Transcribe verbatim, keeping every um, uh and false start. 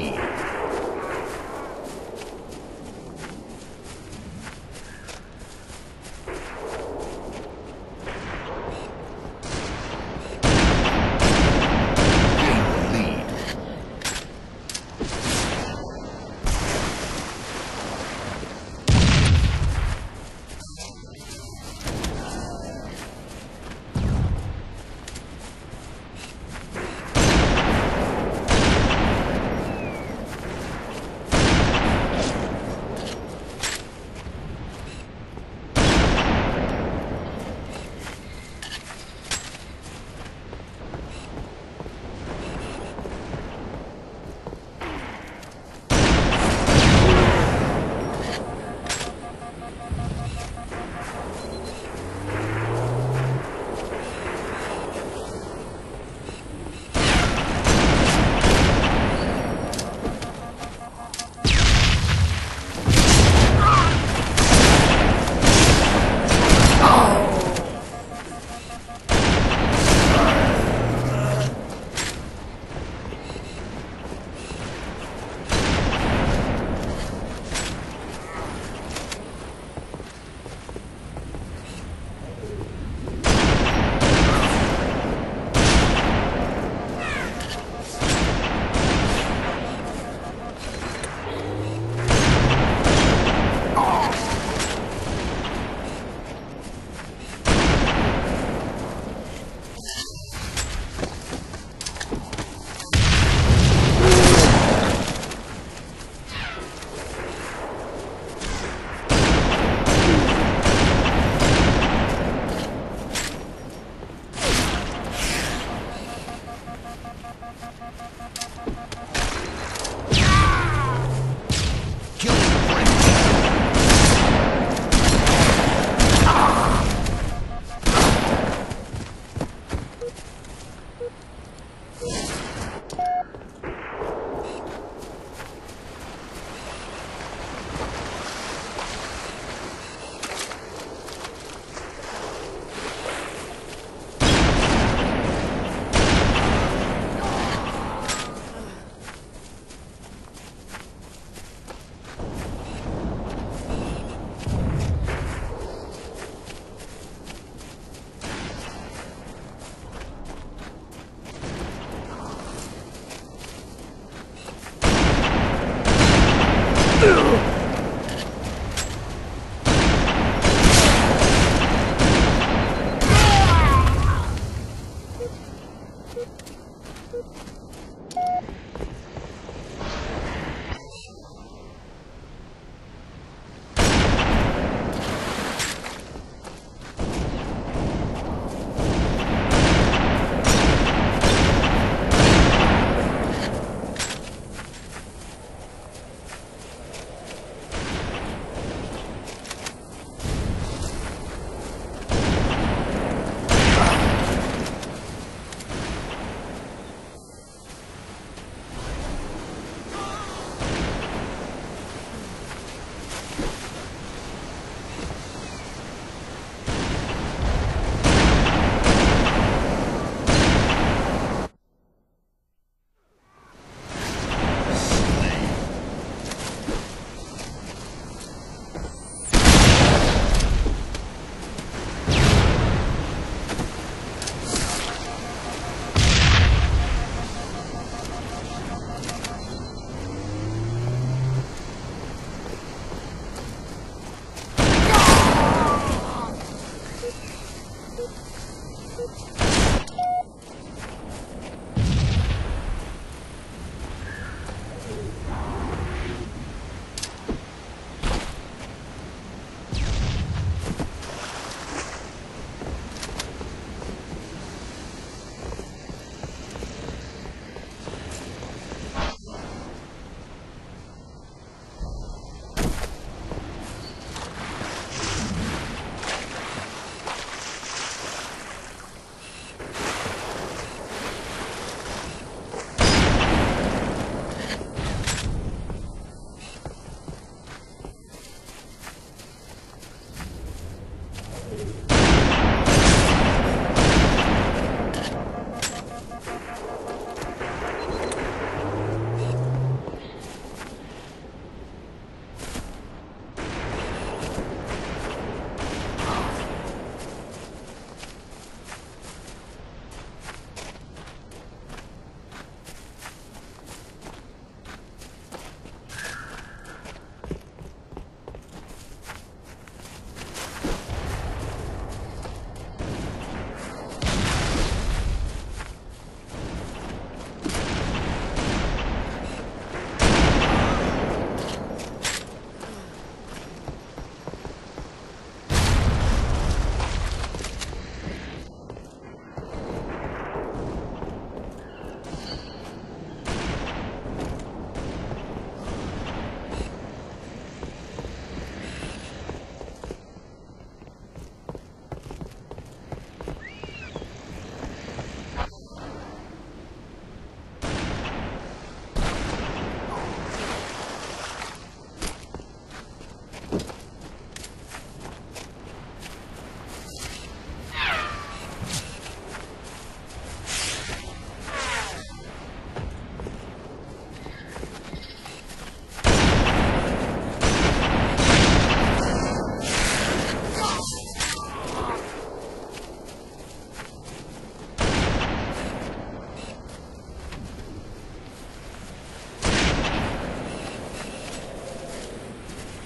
lead.